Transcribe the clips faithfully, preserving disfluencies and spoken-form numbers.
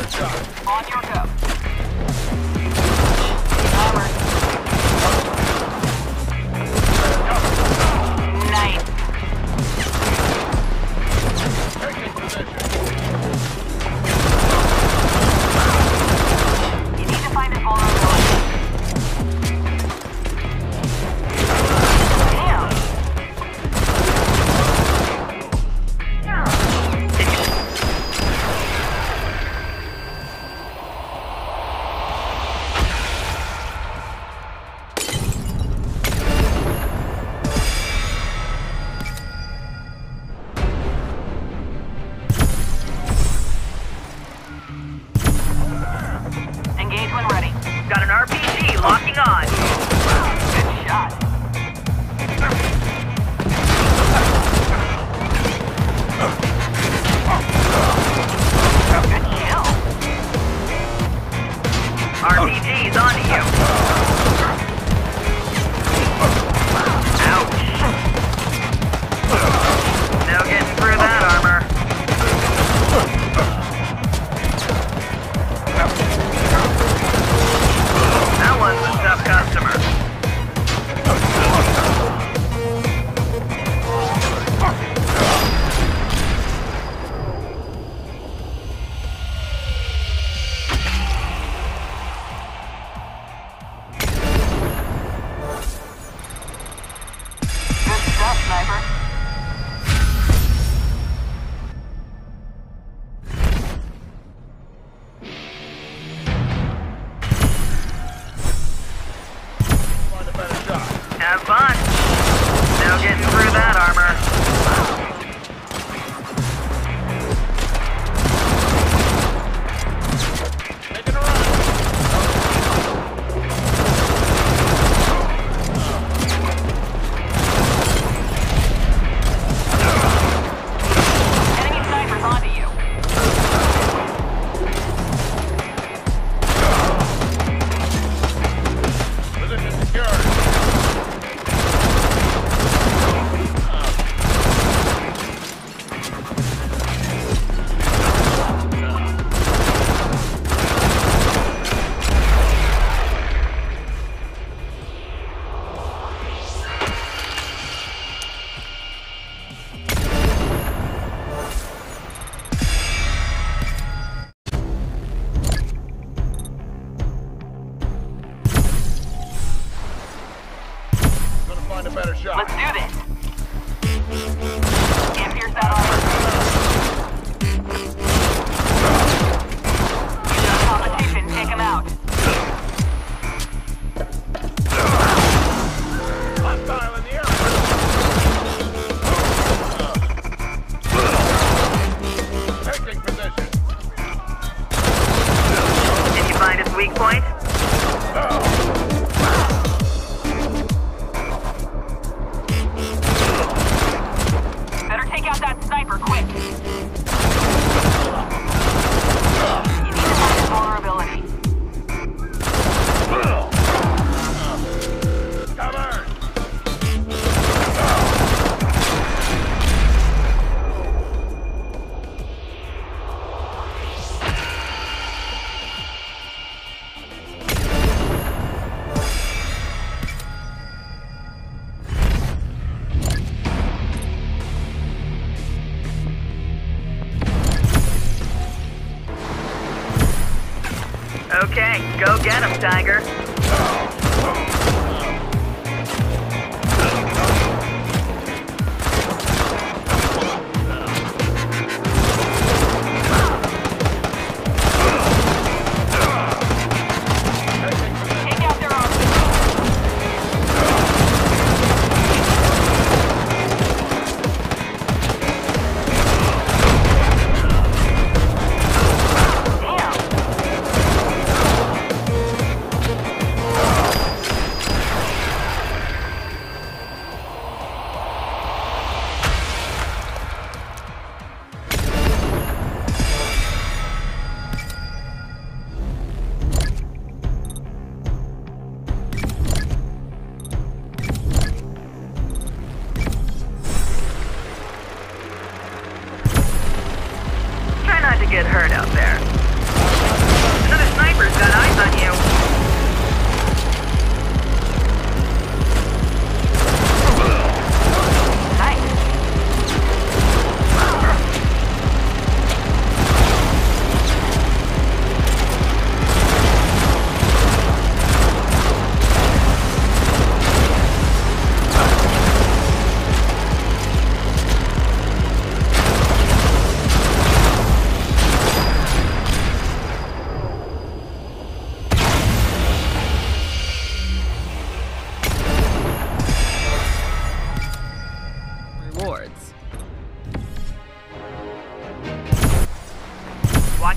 another truck. On your go. Armored. Nice. Taking position. You need to find a go get him, Tiger. Get hurt out there.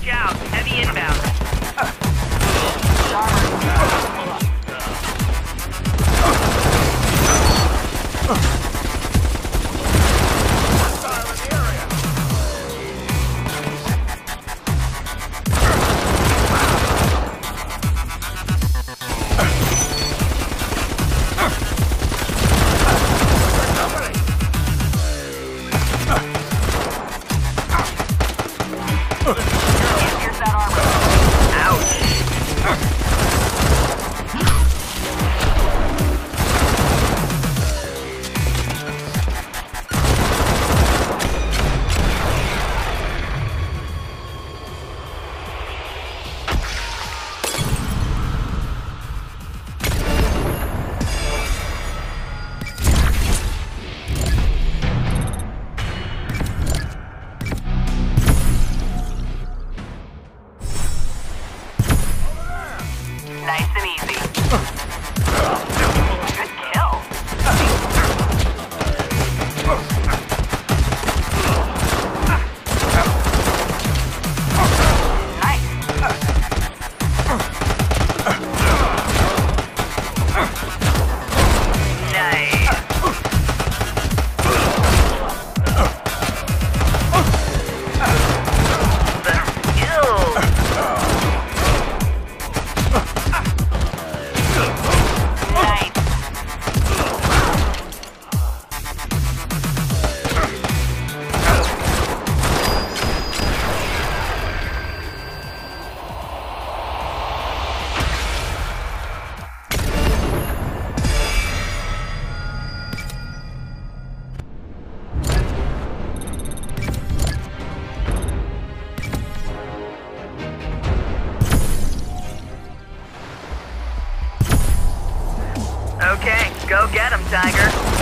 Watch out. Heavy inbound. Go get him, Tiger.